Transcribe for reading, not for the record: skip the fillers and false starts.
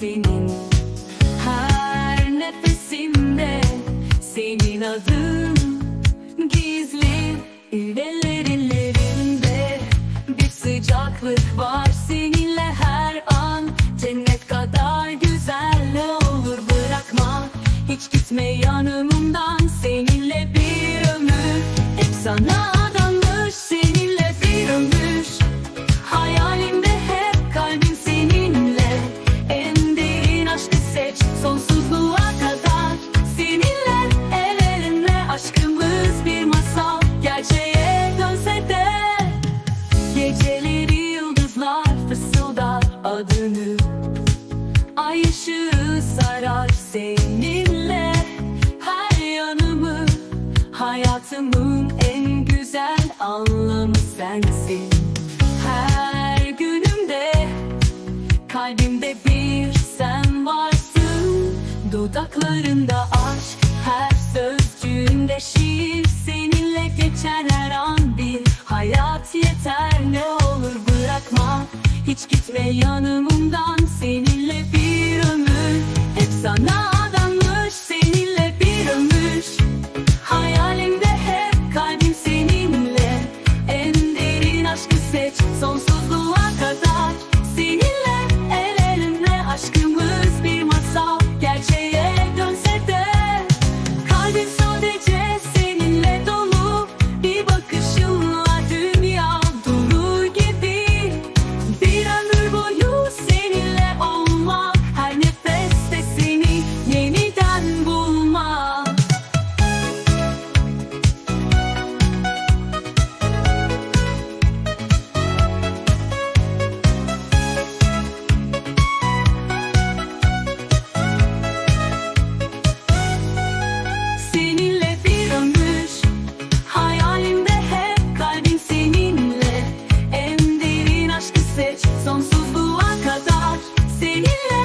senin. Her nefesimde senin adın gizli, ellerimde bir sıcaklık var. Seninle her an cennet kadar güzel. Ne olur bırakma, hiç gitme yanımdan. Seninle bir ömür, hep sana adanmış. Seninle bir ömür, hayalimde hep kalbim seninle. En derin aşkı seç, sonsuzluğa kadar. Seninle el eline aşkımız bir masal, gerçeğe dönse de. Geceleri yıldızlar fısıldar adını, ay ışığı sarar seninle. Her yanımı, hayatımın en güzel anlamı sensin. Her günümde, kalbimde bir sen varsın. Dudaklarında aşk, her sözcüğünde şiir. Seninle geçer her an bir hayat yeter. Ne olur bırakma, hiç gitme yanımdan. Seninle bir ömür, hep sana adanmış. Seninle bir ömür, hayalimde hep kalbim seninle. En derin aşkı seç, sonsuzluğa kadar. Seninle el elimle aşkımız bir masal, gerçeğe dönse de. Kalbim sadece seninle dolu, bir bakışınla dünya durur gibi. Bir ömür boyu seninle olmak, her nefeste seni yeniden bulmak. Seninle bir ömür, hayalimde hep kalbim seninle. En derin aşkı seç, sonsuzluğa kadar. Seninle